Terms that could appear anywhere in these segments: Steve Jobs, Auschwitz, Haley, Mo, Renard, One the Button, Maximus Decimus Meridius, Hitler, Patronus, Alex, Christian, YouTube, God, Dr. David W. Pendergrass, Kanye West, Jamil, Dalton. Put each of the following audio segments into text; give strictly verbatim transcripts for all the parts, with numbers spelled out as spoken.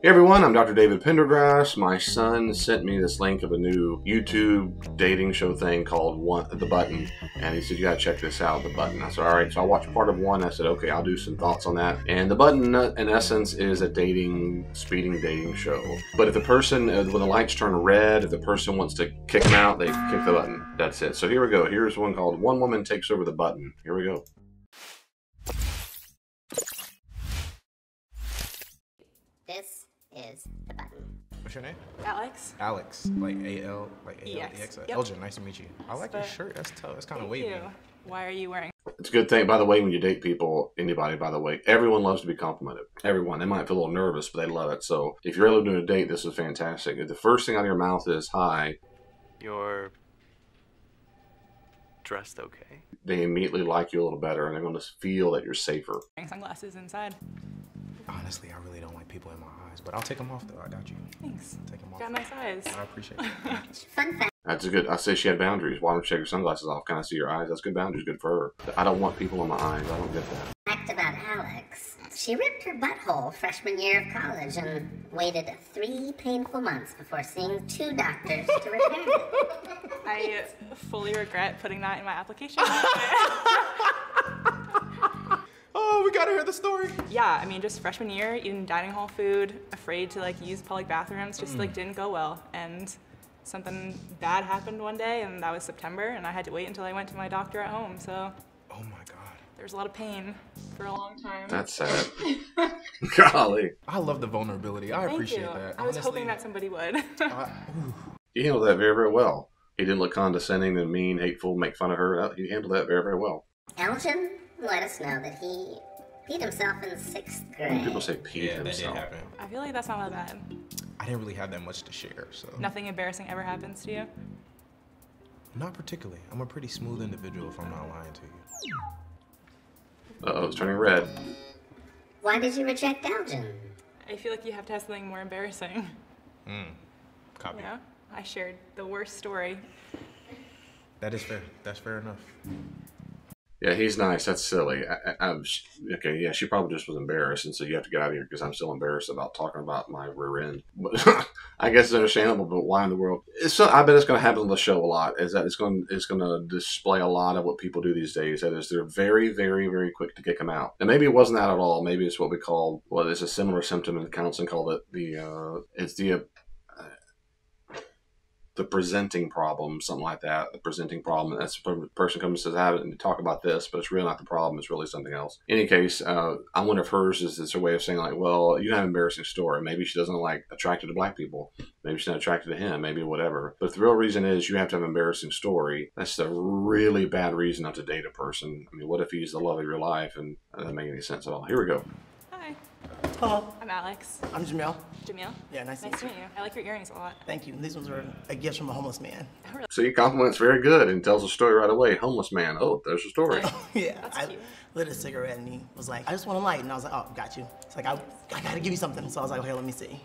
Hey everyone, I'm Doctor David Pendergrass. My son sent me this link of a new YouTube dating show thing called One the Button, and he said, you gotta check this out, The Button. I said, all right. So I watched part of one. I said, okay, I'll do some thoughts on that. And The Button, in essence, is a dating, speeding dating show. But if the person, when the lights turn red, if the person wants to kick them out, they kick the button. That's it. So here we go. Here's one called One Woman Takes Over the Button. Here we go. This is the button. What's your name? Alex. Alex, like A L, like A L E X. Yep. Elgin, nice to meet you. I like your shirt. That's tough. It's kind of wavy. Thank you. Why are you wearing? It's a good thing, by the way, when you date people, anybody, by the way, everyone loves to be complimented. Everyone. They might feel a little nervous, but they love it. So if you're able to do a date, this is fantastic. If the first thing out of your mouth is, hi. You're dressed okay. They immediately like you a little better, and they're going to feel that you're safer. Wearing sunglasses inside. Honestly, I really don't like people in my eyes, but I'll take them off though. I got you. Thanks. I'll take them off. Got my size. I appreciate it. Fun fact. That's a good. I say she had boundaries. Why don't you take your sunglasses off? Can I see your eyes? That's good boundaries. Good for her. I don't want people in my eyes. I don't get that. Fact about Alex. She ripped her butthole freshman year of college and waited three painful months before seeing two doctors to repair it. I fully regret putting that in my application. Oh, we gotta hear the story. Yeah, I mean, just freshman year, eating dining hall food, afraid to like use public bathrooms, just mm. like didn't go well. And something bad happened one day, and that was September, and I had to wait until I went to my doctor at home, so. Oh my God. There's a lot of pain for a long time. That's sad. Golly. I love the vulnerability. I Thank appreciate you. that. I was Honestly, hoping that somebody would. I, you handled that very, very well. He didn't look condescending and mean, hateful, make fun of her. He handled that very, very well. Elgin let us know that he peed himself in sixth grade. People say peed yeah, himself. That did happen. I feel like that's not that bad. I didn't really have that much to share, so. Nothing embarrassing ever happens to you? Not particularly. I'm a pretty smooth individual if I'm not lying to you. Uh-oh, it's turning red. Why did you reject Dalton? I feel like you have to have something more embarrassing. Mm, copy. You know? I shared the worst story. That is fair. That's fair enough. Yeah, he's nice. That's silly. I, I, I'm, okay, yeah, she probably just was embarrassed, and so you have to get out of here because I'm still embarrassed about talking about my rear end. But I guess it's understandable. But why in the world? It's so, I bet it's going to happen on the show a lot. Is that it's going it's going to display a lot of what people do these days. That is, they're very, very, very quick to kick them out. And maybe it wasn't that at all. Maybe it's what we call well, it's a similar symptom in counseling called it the uh, it's the uh, the presenting problem, something like that. The presenting problem. That's the person comes and says, I haven't talk about this, but it's really not the problem. It's really something else. In any case, uh, I wonder if hers is, is her way of saying like, well, you don't have an embarrassing story. Maybe she doesn't like attracted to black people. Maybe she's not attracted to him, maybe whatever. But if the real reason is you have to have an embarrassing story, that's a really bad reason not to date a person. I mean, what if he's the love of your life? And that doesn't make any sense at all. Here we go. Hi. Hello. I'm Alex. I'm Jamil. Jamil? Yeah, nice, nice to meet you. I like your earrings a lot. Thank you. These ones were a gift from a homeless man. So he compliments very good and tells a story right away. Homeless man. Oh, there's your story. Oh, yeah. That's I cute. Lit a cigarette and he was like, I just want a light. And I was like, oh, got you. It's like, I, I got to give you something. So I was like, okay, let me see.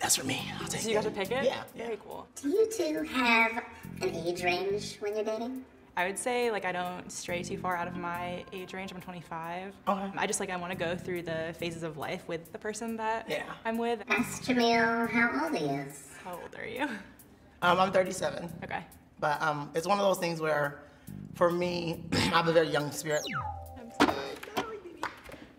That's for me. I'll take it. So you got to pick it? Yeah. Very yeah. cool. Do you two have an age range when you're dating? I would say like I don't stray too far out of my age range. I'm twenty-five. Okay. I just like I want to go through the phases of life with the person that yeah. I'm with. Ask Jamil how old he is. How old are you? Um, I'm thirty-seven. Okay. But um, it's one of those things where, for me, I have a very young spirit. I'm sorry. No, baby.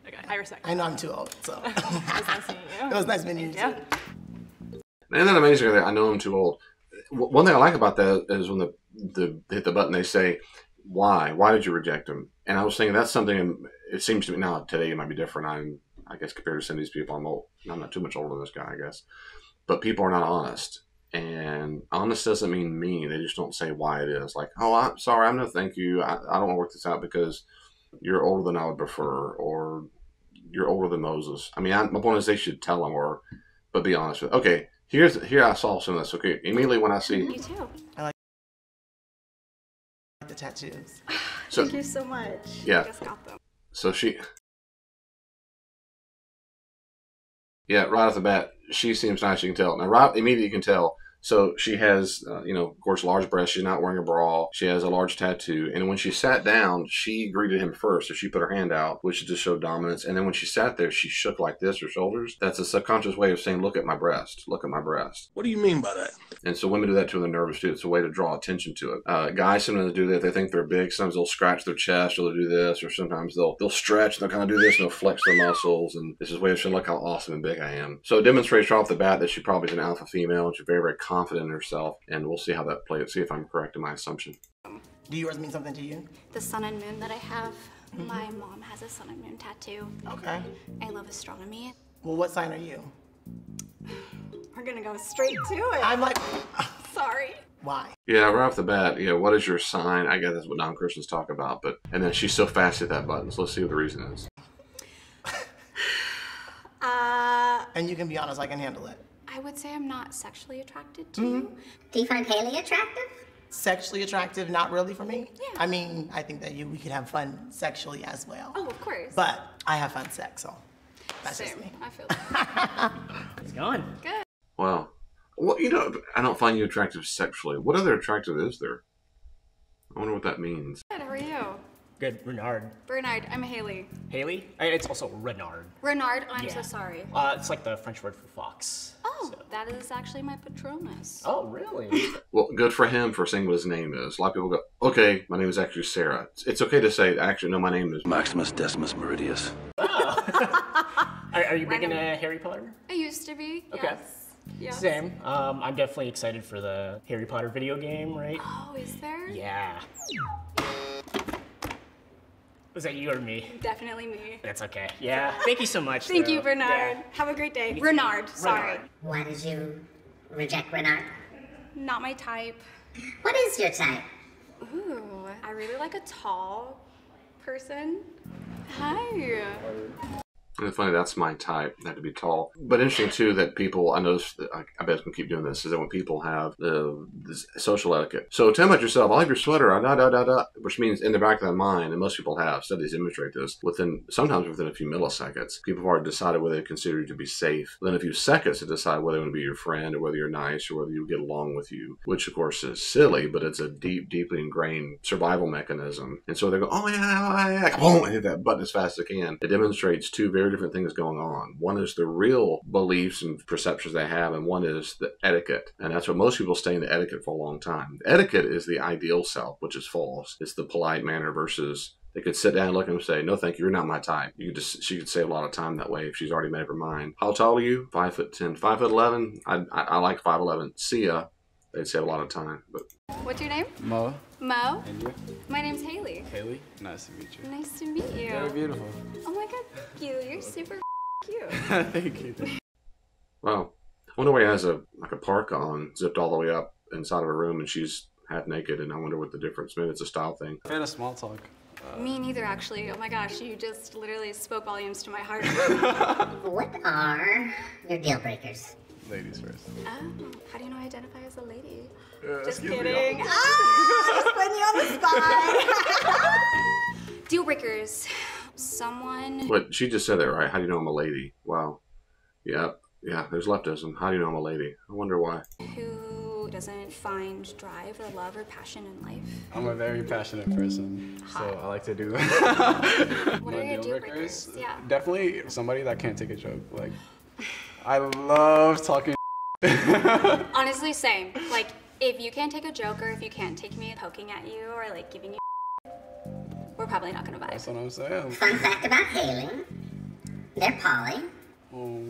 Okay. I respect. I know I'm too old, so. It was nice meeting you. It was nice meeting you yeah. too. Isn't that amazing? I know I'm too old. One thing I like about that is when the, the hit the button, they say, why? Why did you reject him? And I was thinking that's something, it seems to me, now today it might be different. I'm, I guess, compared to some of these people, I'm old. I'm not too much older than this guy, I guess. But people are not honest. And honest doesn't mean mean. They just don't say why it is. Like, oh, I'm sorry, I'm no thank you. I, I don't want to work this out because you're older than I would prefer, or you're older than Moses. I mean, I, my point is they should tell them, or, but be honest with them. Okay. Here's here I saw some of this. Okay, immediately when I see you too. I like the tattoos. So, thank you so much. Yeah. I just got them. So she. Yeah, right off the bat, she seems nice. You can tell now. Right immediately, you can tell So she has, uh, you know, of course, large breasts. She's not wearing a bra. She has a large tattoo. And when she sat down, she greeted him first. So she put her hand out, which just showed dominance. And then when she sat there, she shook like this, her shoulders. That's a subconscious way of saying, look at my breast. Look at my breast. What do you mean by that? And so women do that to their nervous too. It's a way to draw attention to it. Uh, guys sometimes do that. They think they're big. Sometimes they'll scratch their chest or they'll do this. Or sometimes they'll they'll stretch and they'll kind of do this and they'll flex their muscles. And this is a way of showing, look how awesome and big I am. So it demonstrates right off the bat that she probably is an alpha female and she's very, very confident in herself, and we'll see how that plays. See if I'm correct in my assumption. Do yours mean something to you? The sun and moon that I have. Mm-hmm. My mom has a sun and moon tattoo. Okay. I love astronomy. Well, what sign are you? We're gonna go straight to it. I'm like, sorry. Why? Yeah, right off the bat, you know, what is your sign? I guess that's what non-Christians talk about, but, and then she's so fast at that button, so let's see what the reason is. uh, and you can be honest, I can handle it. I would say I'm not sexually attracted to mm-hmm. you. Do you find Haley attractive? Sexually attractive, not really for me. Yeah. I mean, I think that you we could have fun sexually as well. Oh, of course. But I have fun sex, so that's Same. Just me. I feel like it's going. Good. Wow. Well, you know, I don't find you attractive sexually. What other attractive is there? I wonder what that means. Good, how are you? Good, Renard. Renard, I'm Haley. Haley? It's also Renard. Renard, oh, I'm yeah. so sorry. Uh, it's like the French word for fox. Oh, so. That is actually my Patronus. Oh, really? Well, good for him for saying what his name is. A lot of people go, okay, my name is actually Sarah. It's okay to say, actually, no, my name is Maximus Decimus Meridius. Oh. are, are you big into Harry Potter? I used to be, okay. Yes. Yes. Same. Um, I'm definitely excited for the Harry Potter video game, right? Oh, is there? Yeah. Was that you or me? Definitely me. That's okay. Yeah. Thank you so much. Thank though. You, Renard. Yeah. Have a great day. Renard, sorry. Why did you reject Renard? Not my type. What is your type? Ooh, I really like a tall person. Hi. It's funny, that's my type, I have to be tall. But interesting, too, that people, I noticed, I, I bet it's going to keep doing this, is that when people have the, the social etiquette. So tell me about yourself, I like your sweater, da, da, da, da, which means in the back of their mind, and most people have, studies demonstrate this, within, sometimes within a few milliseconds, people have already decided whether they consider you to be safe. Then a few seconds to decide whether they want to be your friend, or whether you're nice, or whether you get along with you, which of course is silly, but it's a deep, deeply ingrained survival mechanism. And so they go, oh yeah, yeah, yeah, boom, and hit that button as fast as they can. It demonstrates two very different things going on. One is the real beliefs and perceptions they have, and one is the etiquette. And that's what most people stay in the etiquette for a long time. The etiquette is the ideal self, which is false. It's the polite manner versus they could sit down and look at him and say, no, thank you, you're not my type. You could just, she could save a lot of time that way if she's already made up her mind. How tall are you? Five foot ten, five foot eleven. I, I, I like five eleven. See ya. They'd save a lot of time. But what's your name? Mo. Mo. And you? My name's Haley. Haley, nice to meet you. Nice to meet you. You're beautiful. Oh my God, thank you. You're super cute. Thank you. Wow. I wonder why he has a like a parka on, zipped all the way up inside of her room, and she's half naked. And I wonder what the difference. Maybe it's a style thing. I had a small talk. Uh, Me neither, actually. Oh my gosh, you just literally spoke volumes to my heart. What are your deal breakers? Ladies first. Oh, how do you know I identify as a lady? Uh, Just kidding. Ah, just putting you on the spot. Deal breakers. Someone. But she just said that, right? How do you know I'm a lady? Wow. Yep. Yeah, there's leftism. How do you know I'm a lady? I wonder why. Who doesn't find drive or love or passion in life? I'm a very passionate person, Hot. So I like to do that. What are your deal breakers? breakers? Yeah. Definitely somebody that can't take a joke. Like. I love talking. Honestly, same. Like, if you can't take a joke or if you can't take me poking at you or like giving you, we're probably not gonna vibe. That's what I'm saying. Fun fact about Haley, they're poly. Oh.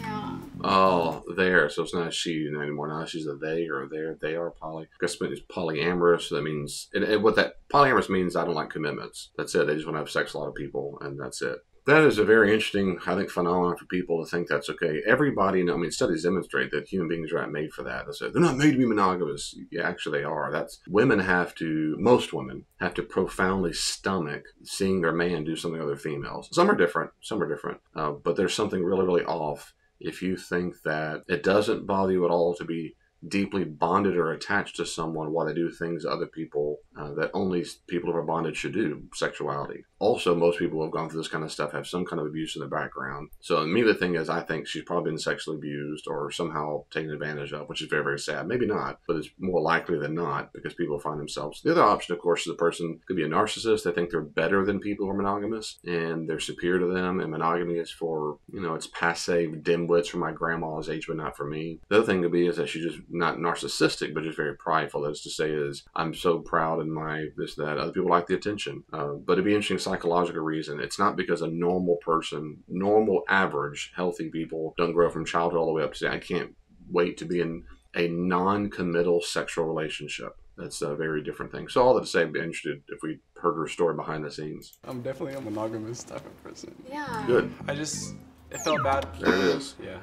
Yeah. Oh, there. So it's not she anymore. Now she's a they or a there. They are poly. I guess it's polyamorous. So that means, and, and what that polyamorous means, I don't like commitments. That's it. They just want to have sex with a lot of people, and that's it. That is a very interesting, I think, phenomenon for people to think that's okay. Everybody, I mean, studies demonstrate that human beings are not made for that. They say, they're not made to be monogamous. Yeah, actually, they are. That's women have to, most women, have to profoundly stomach seeing their man do something other females. Some are different. Some are different. Uh, but there's something really, really off if you think that it doesn't bother you at all to be deeply bonded or attached to someone while they do things other people uh, that only people who are bonded should do, sexuality. Also, most people who have gone through this kind of stuff have some kind of abuse in the background. So me, the thing is, I think she's probably been sexually abused or somehow taken advantage of, which is very, very sad. Maybe not, but it's more likely than not because people find themselves. The other option, of course, is the person could be a narcissist. They think they're better than people who are monogamous and they're superior to them. And monogamy is for, you know, it's passe dimwits for my grandma's age, but not for me. The other thing could be is that she's just not narcissistic, but just very prideful. That is to say is, I'm so proud in my this, that. Other people like the attention. Uh, but it'd be interesting psychological reason. It's not because a normal person, normal, average, healthy people don't grow from childhood all the way up to say, I can't wait to be in a non-committal sexual relationship. That's a very different thing. So all that to say, I'd be interested if we heard her story behind the scenes. I'm definitely a monogamous type of person. Yeah. Good. I just, it felt bad. There it is. Yeah.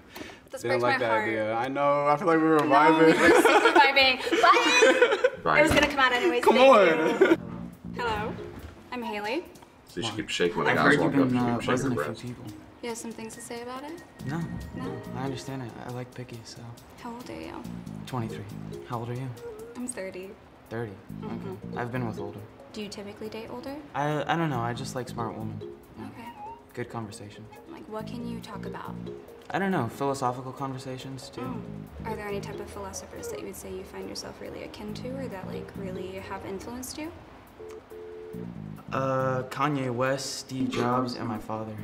This didn't like that heart. idea. I know. I feel like we were vibing. No, we were super vibing. But right. It was going to come out anyways. Come Thank on. You. Hello. I'm Haley. So she keeps shaking when the guys walk up. She keeps shaking her breasts. You have some things to say about it? No. No? I understand it. I like picky, so. How old are you? twenty-three. How old are you? I'm thirty. thirty? Mm-hmm. Okay. I've been with older. Do you typically date older? I, I don't know. I just like smart women. Okay. Good conversation. Like, what can you talk about? I don't know. Philosophical conversations, too. Mm. Are there any type of philosophers that you would say you find yourself really akin to or that, like, really have influenced you? Uh, Kanye West, Steve Jobs, and my father.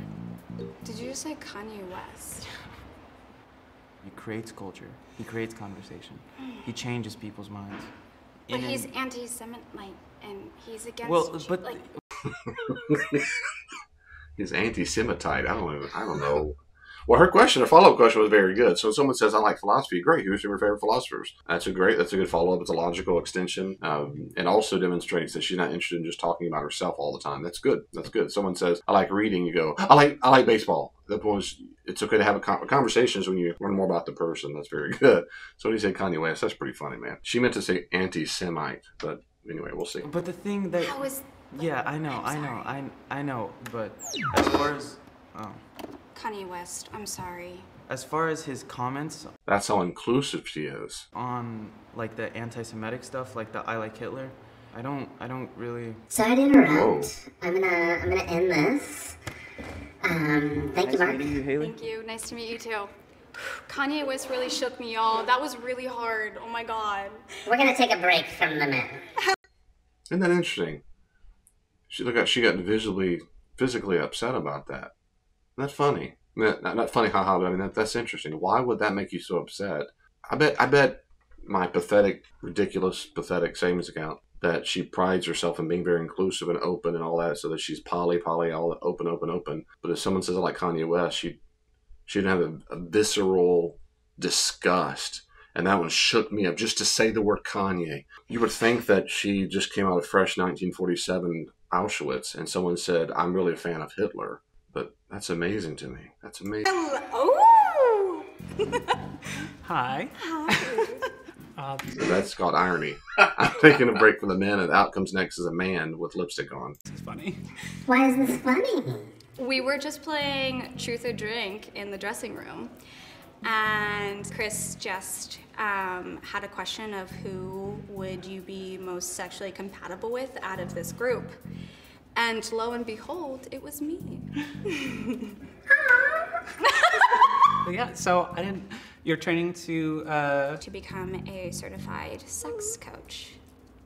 Did you just say Kanye West? He creates culture. He creates conversation. He changes people's minds. But in he's anti-Semite, like, and he's against. Well, but like... he's anti-Semitite. I don't know. I don't know. Well, her question, her follow-up question was very good. So when someone says, I like philosophy, great. Who's your favorite philosophers? That's a great, that's a good follow-up. It's a logical extension. Um, and also demonstrates that she's not interested in just talking about herself all the time. That's good. That's good. Someone says, I like reading. You go, I like, I like baseball. The point is, it's okay to have a con conversations when you learn more about the person. That's very good. So when you say Kanye West, that's pretty funny, man. She meant to say anti-Semite, but anyway, we'll see. But the thing that... How is... Yeah, I know, I know, I, I know, but as far as... Oh. Kanye West, I'm sorry. As far as his comments... That's how inclusive she is. On, like, the anti-Semitic stuff, like the I like Hitler, I don't, I don't really... Sorry to interrupt. I'm gonna, I'm gonna end this. Um, thank you, Mark. Nice meeting you, Haley. Thank you, nice to meet you too. Kanye West really shook me, y'all. That was really hard, oh my god. We're gonna take a break from the men. Isn't that interesting? She, look at, she got visibly, physically upset about that. That's funny. Not, not funny, haha, but I mean, that, that's interesting. Why would that make you so upset? I bet I bet my pathetic, ridiculous, pathetic savings account that she prides herself in being very inclusive and open and all that, so that she's poly, poly, all open, open, open. But if someone says, I like Kanye West, she, she'd have a, a visceral disgust. And that one shook me up just to say the word Kanye. You would think that she just came out of fresh nineteen forty-seven Auschwitz and someone said, I'm really a fan of Hitler. But that's amazing to me. That's amazing. Oh! Hi. Hi. Uh, so that's called irony. I'm taking a break from the men, and out comes next is a man with lipstick on. This is funny. Why is this funny? We were just playing Truth or Drink in the dressing room, and Chris just um, had a question of who would you be most sexually compatible with out of this group. And lo and behold, it was me. Yeah, so I didn't, you're training to... Uh... To become a certified sex coach.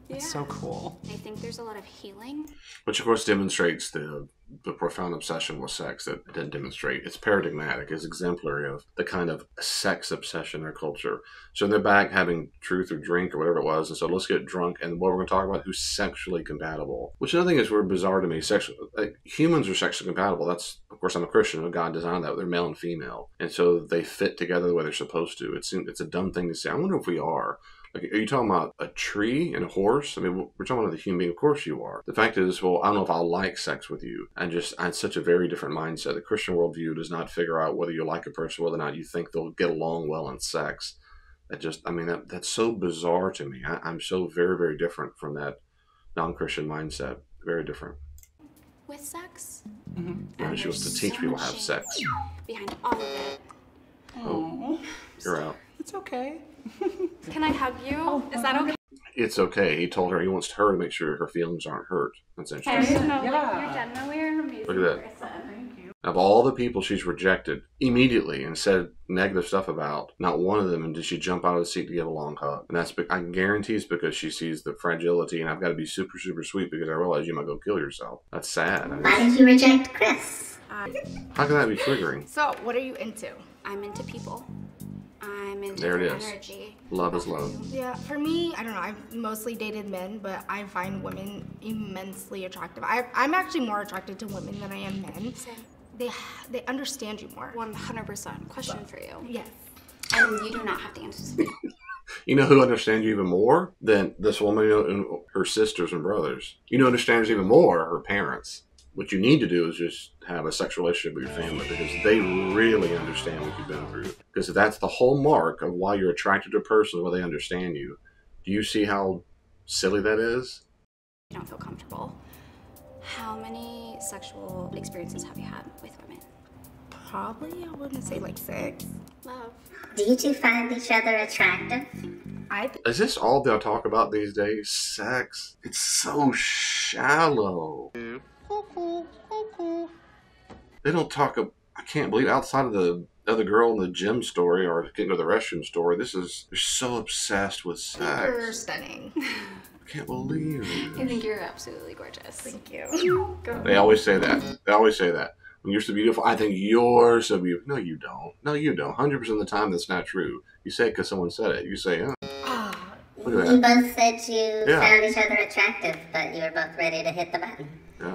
Yeah. That's so cool. I think there's a lot of healing. Which of course demonstrates the, the profound obsession with sex that it didn't demonstrate. It's paradigmatic, it's exemplary of the kind of sex obsession in our culture. So they're back having Truth or Drink or whatever it was, and so let's get drunk, and what we're going to talk about, who's sexually compatible. Which another thing is we're bizarre to me. Sexual, like, humans are sexually compatible. That's, of course, I'm a Christian, and God designed that. They're male and female, and so they fit together the way they're supposed to. It's, it's a dumb thing to say. I wonder if we are. Like, are you talking about a tree and a horse? I mean, we're talking about the human being. Of course you are. The fact is, well, I don't know if I'll like sex with you. And just, I had such a very different mindset. The Christian worldview does not figure out whether you like a person, whether or not you think they'll get along well in sex. That just, I mean, that, that's so bizarre to me. I, I'm so very, very different from that non-Christian mindset. Very different. With sex? Mm-hmm. And she wants to teach people how to have sex. Behind all of it. Oh, you're out. It's okay. Can I hug you? Oh, is that okay? It's okay. He told her he wants her to make sure her feelings aren't hurt. That's interesting. Okay. Yeah. You're generally an amazing person. Look at that. Thank you. Of all the people she's rejected immediately and said negative stuff about, not one of them and did she jump out of the seat to give a long hug. And that's, I guarantee it's because she sees the fragility and I've got to be super, super sweet because I realize you might go kill yourself. That's sad. Why did you reject Chris? Uh, How can that be triggering? So, what are you into? I'm into people. I'm into there it is. Energy. Love is love. Yeah, for me, I don't know, I've mostly dated men, but I find women immensely attractive. I, I'm actually more attracted to women than I am men. Same. They, they understand you more. one hundred percent. Question but, for you. Yes. And you do not have to answer this. You know who understands you even more than this woman and her sisters and brothers? You know who understands even more? Her parents. What you need to do is just have a sexual relationship with your family because they really understand what you've been through. Because if that's the whole mark of why you're attracted to a person, where they understand you. Do you see how silly that is? I don't feel comfortable. How many sexual experiences have you had with women? Probably, I wouldn't say like six. Love. Do you two find each other attractive? I th Is this all they'll talk about these days? Sex? It's so shallow. Mm. They don't talk, a, I can't believe, outside of the other girl in the gym story or getting to the restroom story, this is, they're so obsessed with sex. You're stunning. I can't believe it. I think you're absolutely gorgeous. Thank you. Go they always say that. They always say that. When you're so beautiful, I think you're so beautiful. No, you don't. No, you don't. one hundred percent of the time, that's not true. You say it because someone said it. You say, oh. oh look at that. You both said you yeah. found each other attractive, but you were both ready to hit the button. Yeah.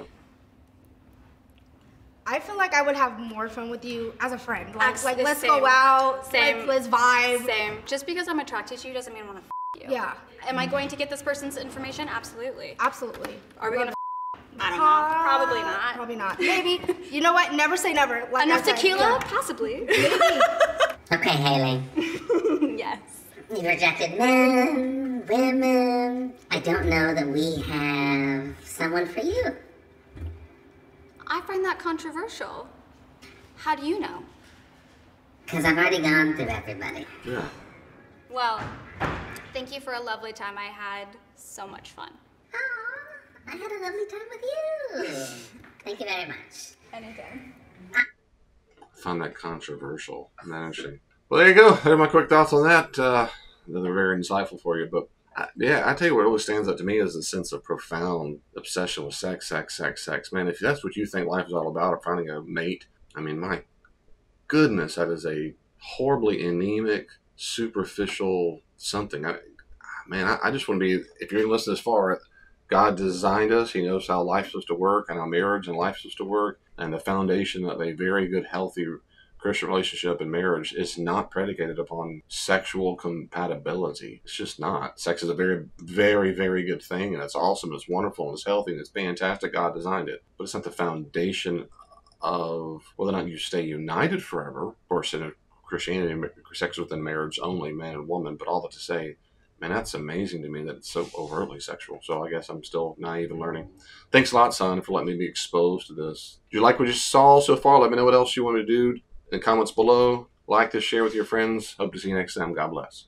I feel like I would have more fun with you as a friend. Like, Actually, like let's same. go out, same. Let's, let's vibe. Same. Just because I'm attracted to you doesn't mean I want to f you. Yeah. Am I going to get this person's information? Absolutely. Absolutely. Are we going to f I don't know. Probably not. Probably not. Maybe. You know what? Never say never. Like Enough tequila? Yeah. Possibly. Maybe. Okay, Haley. Yes. You rejected men, women. I don't know that we have someone for you. I find that controversial. How do you know? Because I've already gone through everybody. Yeah. Well, thank you for a lovely time. I had so much fun. Aww, I had a lovely time with you. Thank you very much. Anytime. I found that controversial. Isn't that interesting? Well, there you go. There are my quick thoughts on that. Uh, they're very insightful for you, but I, yeah, I tell you what always stands out to me is the sense of profound obsession with sex, sex, sex, sex. Man, if that's what you think life is all about, or finding a mate, I mean, my goodness, that is a horribly anemic, superficial something. I, man, I, I just want to be, if you're listening this far, God designed us. He knows how life's supposed to work and how marriage and life's supposed to work. And the foundation of a very good, healthy Christian relationship and marriage is not predicated upon sexual compatibility. It's just not. Sex is a very, very, very good thing, and it's awesome, and it's wonderful, and it's healthy, and it's fantastic. God designed it. But it's not the foundation of whether or not you stay united forever. Of course, in Christianity, sex within marriage only, man and woman, but all that to say, man, that's amazing to me that it's so overtly sexual. So I guess I'm still naive and learning. Thanks a lot, son, for letting me be exposed to this. Did you like what you saw so far? Let me know what else you want to do in the comments below. Like this, share with your friends. Hope to see you next time. God bless.